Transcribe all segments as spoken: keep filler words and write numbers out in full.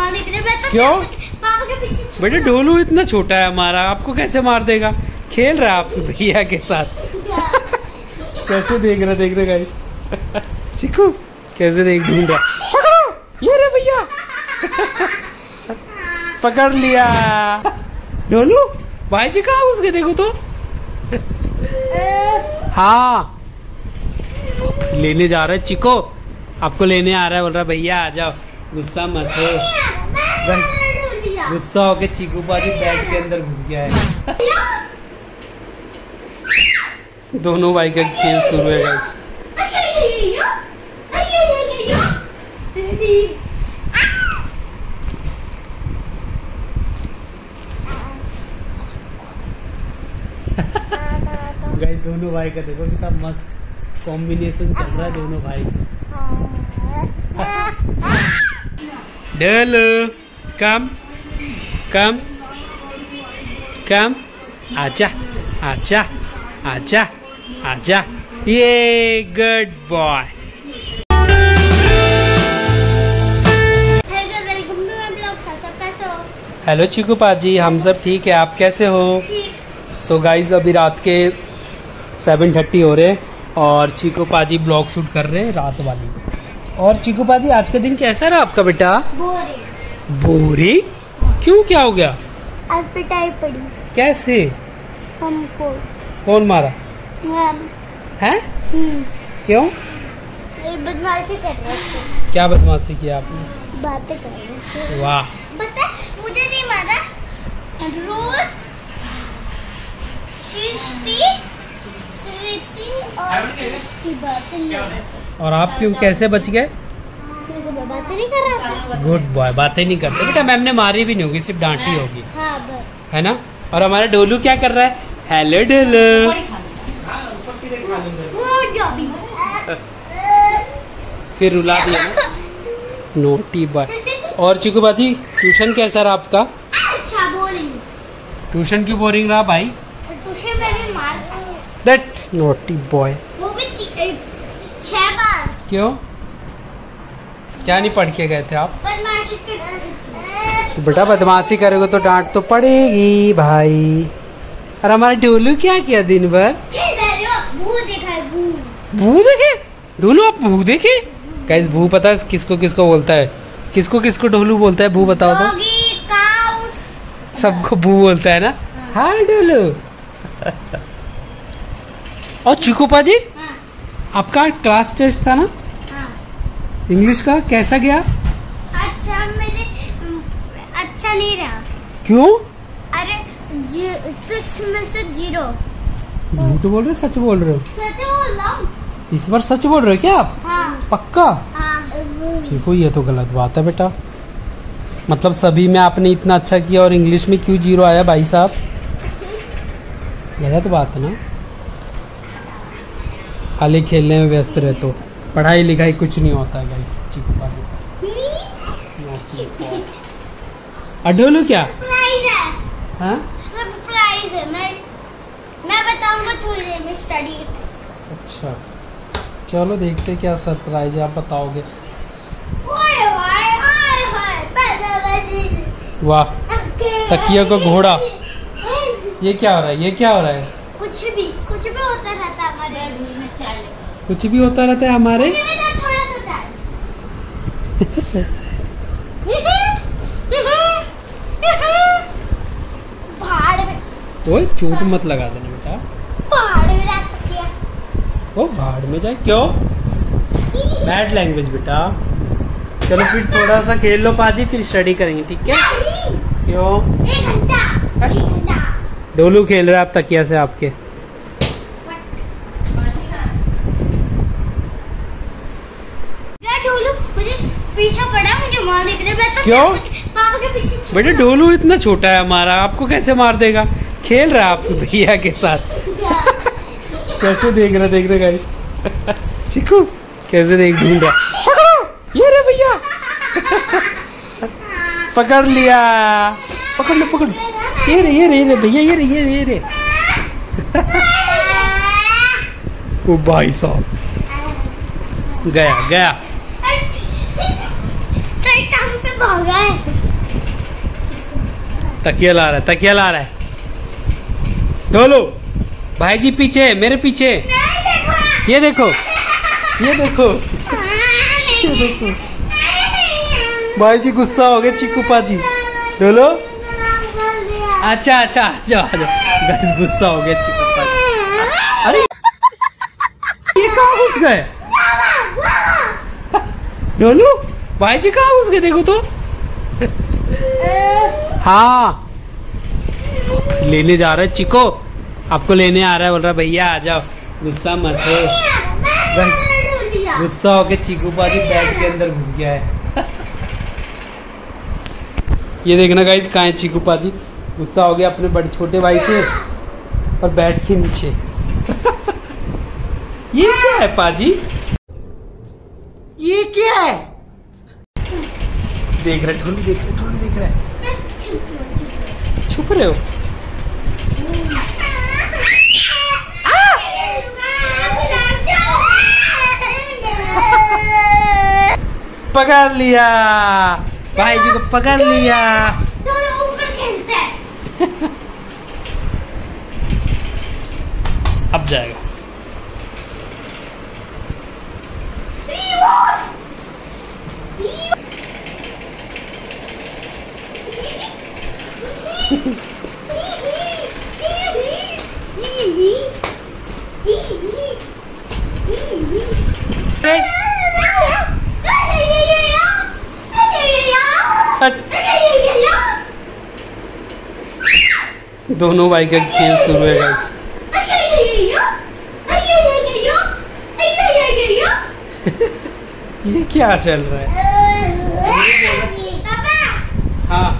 मारने के लिए। मैं तो क्यों पापा के पीछे। बेटा डोलू इतना छोटा है हमारा, आपको कैसे मार देगा? खेल रहा है आपके भैया के साथ। कैसे देख रहा देख रहा गाइस चिकू कैसे देख ढूंढ रहा। पकड़ो ये रे भैया पकड़ लिया। डोलू भाई जी कहाँ घुस गए देखो तो। हाँ लेने जा रहा है चिको, आपको लेने आ रहा है। बोल रहा भैया आ जाओ, गुस्सा मत हो। गुस्सा होके चिकू बाजी बैग के अंदर घुस गया है। दोनों भाई का खेल शुरू है गाइस। गाइस दोनों भाई का देखो कितना मस्त कॉम्बिनेशन चल रहा है दोनों भाई। डोलू कम कम कम आजा आजा आजा आजा। ये गुड बॉय। हेलो चिकू पाजी, हम सब ठीक है, आप कैसे हो? सो गाइज अभी रात के सेवन थर्टी हो रहे हैं और चिकू पाजी ब्लॉग शूट कर रहे हैं रात वाली। और चिकू पाजी आज का दिन कैसा रहा आपका बेटा? बोरिंग। बोरिंग क्यों, क्या हो गया? आज पिटाई पड़ी। कैसे? हमको। कौन मारा? मैम। हैं? क्यों? ये बदमाशी कर रहे थे। क्या बदमाशी किया आपने? बातें कर रहे थे। वाह पता है मुझे नहीं मारा। रोज और, और आप क्यों कैसे बच गए? बातें नहीं कर रहा। Good boy. बातें नहीं करते बेटा। मैम ने मारी भी नहीं होगी, सिर्फ डांटी होगी। हाँ, है ना। और हमारा डोलू क्या कर रहा है? हेलो डोलू। फिर रुला दिया नोटी बॉय। और चिकू भाजी ट्यूशन कैसा रहा आपका? अच्छा बोरिंग। ट्यूशन क्यों बोरिंग रहा भाई? ट्यूशन में भी मार That naughty boy। वो भी छह बार। क्यों? क्या नहीं पढ़ के गए थे आप? बदमाशी कर। तो बेटा बदमाशी करोगे तो डांट तो पड़ेगी भाई। और हमारा डोलू क्या किया दिन भर? भू देखा है। भू भू देखे डोलू? आप भू देखे? गाइस भू पता है किसको किसको बोलता है? किसको किसको डोलू बोलता है भू बताओ तो। सबको भू बोलता है ना। हाँ डोलू। और चिकू पाजी हाँ। आपका क्लास टेस्ट था ना हाँ। इंग्लिश का कैसा गया? अच्छा मेरे अच्छा नहीं रहा। क्यों? अरे सिक्स में से जीरो। झूठ बोल रहे हो? सच बोल रहे हो? सच बोल रहा हूँ। इस बार सच बोल रहे हो क्या आप? हाँ। पक्का? हाँ। चिकू ये तो गलत बात है बेटा। मतलब सभी में आपने इतना अच्छा किया और इंग्लिश में क्यों जीरो आया भाई साहब? गलत बात है ना। खाली खेलने में व्यस्त रहते हो, पढ़ाई लिखाई कुछ नहीं होता है गाइस चिकू पाजी। अडोलू क्या? सरप्राइज है। हाँ? सरप्राइज है। मैं मैं बताऊंगा थोड़ी देर में स्टडी। अच्छा चलो देखते क्या सरप्राइज है, आप बताओगे। वाह तकिया को घोड़ा। ये क्या हो रहा है? ये क्या हो रहा है? कुछ भी कुछ भी होता रहता है हमारे। कुछ भी होता रहता है हमारे। ओए चोट मत लगा देना बेटा। पहाड़ में जाता वो पहाड़ में जाए क्यों? बैड लैंग्वेज बेटा। चलो फिर थोड़ा सा खेल लो पाजी, फिर स्टडी करेंगे ठीक है? क्यों? एक घंटा डोलू खेल रहा है आप तकिया से आपके। डोलू मुझे पीछे पड़ा, मुझे मारने के लिए। मैं तो क्यों पापा के पीछे। बेटा डोलू इतना छोटा है हमारा, आपको कैसे मार देगा? खेल रहा है आपके भैया के साथ। कैसे देख रहा देख रहे गाइस चिकू कैसे देख ढूंढ रहा। पकड़ो ये रे भैया पकड़ लिया। पकड़ लो पकड़ लो। ये रे ये रे रे भैया ये रे ये रे रे। ओ भाई साहब गया गया। पे भागा है। तकिया ला रहा है, तकिया ला रहा है। डोलू भाई जी पीछे, मेरे पीछे, ये देखो, ये देखो, ये देखो। भाई जी गुस्सा हो गए चिकू पाजी। डोलो अच्छा अच्छा अच्छा गुस्सा हो गया चिकू पाजी। अरे ये कहाँ घुस गए डोलू? भाई जी कहाँ घुस गए देखो तो। हाँ लेने जा रहा है चिको, आपको लेने आ रहा है, बोल रहा भैया आ जाओ, गुस्सा मत हो। गुस्सा होके चिकू पाजी बैग के अंदर घुस गया है। ये देखना गाइस कहाँ है चिकू पाजी, गुस्सा हो गया अपने बड़े छोटे भाई से और बैठ के नीचे। ये क्या है पाजी, ये क्या है? देख रहे ठोलू, देख रहे ठोलू, देख रहा है, छुप रहे हो। पकड़ लिया भाई जी को, पकड़ लिया। अब जाएगा दोनों भाई का खेल शुरू है गाइस। ये क्या चल रहा है? हाँ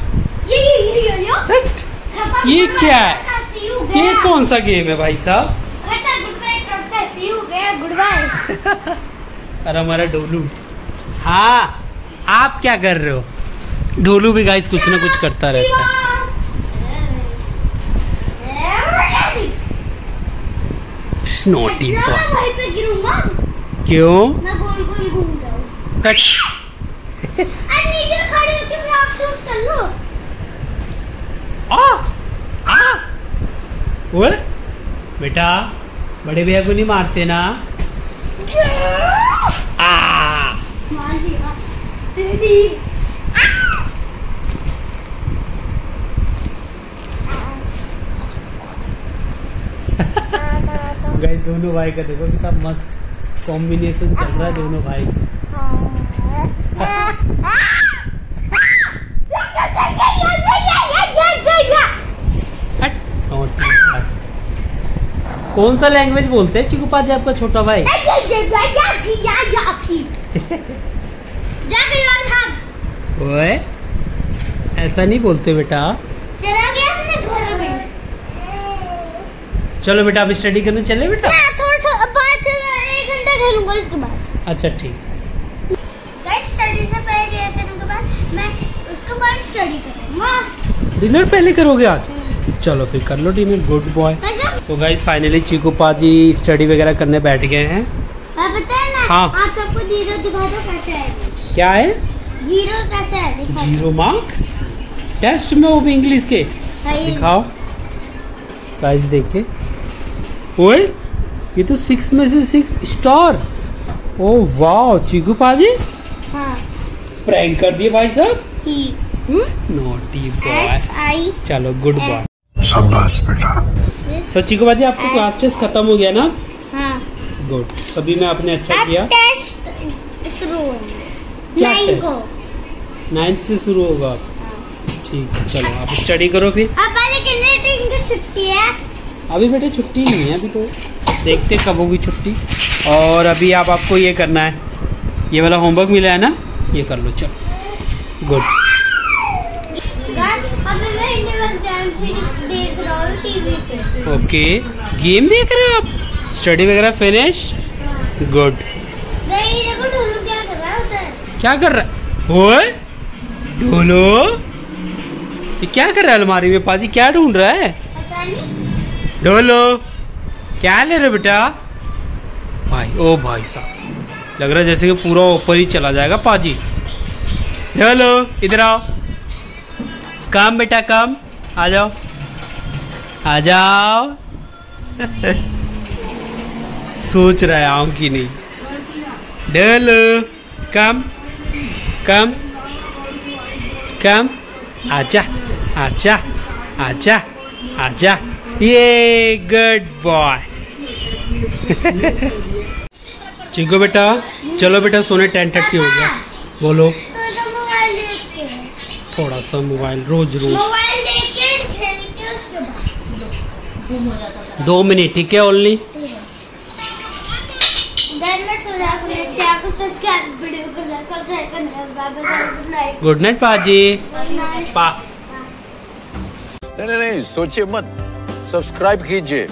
ये क्या है? ये कौन सा गेम है भाई साहब? अरे हमारा डोलू। हाँ आप क्या कर रहे हो? डोलू भी गाइस कुछ ना कुछ करता रहता है। नोटी क्यों? मैं गोल गोल घूम जाऊं। टच। अरे नीचे खड़े होके ब्लॉग शूट कर लो। आ आ ओए बेटा, बड़े भैया को नहीं मारते ना। आ मार दिया तेरी। गाइस दोनों भाई का देखो कितना मस्त कॉम्बिनेशन चल रहा है दोनों भाई का। कौन सा लैंग्वेज बोलते हैं चिकू पाजी आपका छोटा भाई? ओए ऐसा नहीं बोलते बेटा। चलो बेटा आप स्टडी करने चले बेटा। थोड़ा सा बाद एक घंटा खेलूंगा इसके बाद। अच्छा ठीक है गाइस, स्टडी से पहले ये करने के बाद मैं उसके बाद स्टडी करूंगा। डिनर पहले करोगे आज? चलो फिर कर लो dinner, good boy. So guys finally Chiku पाजी स्टडी वगैरह करने बैठ गए हैं। आप पता है ना, हाँ आप सबको जीरो दिखा दो कैसे है। क्या है जीरो? कैसे है दिखा दो। जीरो मार्क्स टेस्ट में वो भी इंग्लिश के। दिखाओ गाइस, देखिए ओए ये तो सिक्स में से सिक्स स्टार। ओ वाह चिकू पाजी। हाँ प्रैंक कर दिए भाई साहब। Naughty boy. चलो गुड बॉय। शाबाश बेटा। सो चिकू पाजी आपको क्लास टेस्ट खत्म हो गया ना? हाँ गुड, सभी में आपने अच्छा किया। टेस्ट शुरू क्या टेस्ट? नाइन्थ से शुरू होगा। ठीक है चलो आप स्टडी करो फिर। कितने दिन की छुट्टी है? अभी बेटे छुट्टी नहीं है अभी, तो देखते कब होगी छुट्टी। और अभी आप आपको ये करना है, ये वाला होमवर्क मिला है ना, ये कर लो। चलो गुड। ओके गेम देख रहे हो आप? स्टडी वगैरह फिनिश, गुड। क्या कर रहा है ढोलो? क्या कर रहा है अलमारी में? पाजी क्या ढूंढ रहा है? पता नहीं। ढोलो क्या ले रहे बेटा? भाई ओ भाई साहब लग रहा है जैसे कि पूरा ऊपर ही चला जाएगा पाजी। ढोलो इधर आओ, काम बेटा काम। आ जाओ आ जाओ। सोच रहा है आऊँ कि नहीं। डल कम कम कम आजा आजा आजा आजा। ये गुड बॉय। चिंकू बेटा चलो बेटा सोने टेन थर्टी हो गया। बोलो थोड़ा सा मोबाइल रोज रोज दो मिनट ठीक है ओनली। गुड नाइट पाजी। पा नहीं नहीं सोचिए मत, सब्सक्राइब कीजिए।